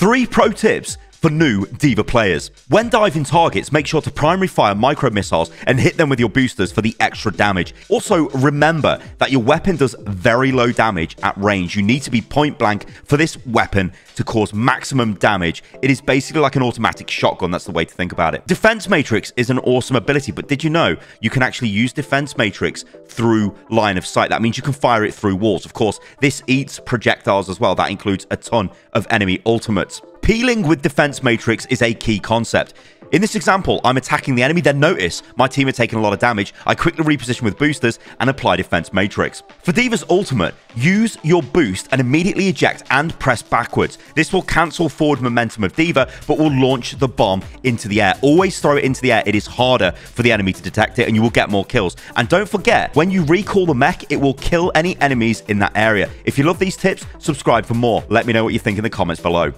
3 pro tips for new D.Va players. When diving targets, make sure to primary fire micro missiles and hit them with your boosters for the extra damage. Also, remember that your weapon does very low damage at range. You need to be point blank for this weapon to cause maximum damage. It is basically like an automatic shotgun. That's the way to think about it. Defense Matrix is an awesome ability, but did you know you can actually use Defense Matrix through line of sight? That means you can fire it through walls. Of course, this eats projectiles as well. That includes a ton of enemy ultimates. Peeling with Defense Matrix is a key concept. In this example, I'm attacking the enemy, then notice my team are taking a lot of damage. I quickly reposition with boosters and apply Defense Matrix. For D.Va's ultimate, use your boost and immediately eject and press backwards. This will cancel forward momentum of D.Va, but will launch the bomb into the air. Always throw it into the air. It is harder for the enemy to detect it and you will get more kills. And don't forget, when you recall the mech, it will kill any enemies in that area. If you love these tips, subscribe for more. Let me know what you think in the comments below.